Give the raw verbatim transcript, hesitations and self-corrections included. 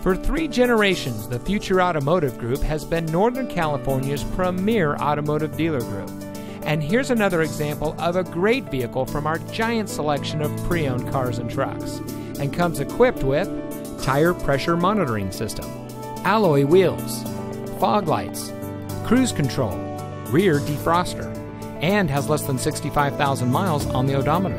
For three generations, the Future Automotive Group has been Northern California's premier automotive dealer group. And here's another example of a great vehicle from our giant selection of pre-owned cars and trucks, and comes equipped with tire pressure monitoring system, alloy wheels, fog lights, cruise control, rear defroster, and has less than sixty-five thousand miles on the odometer.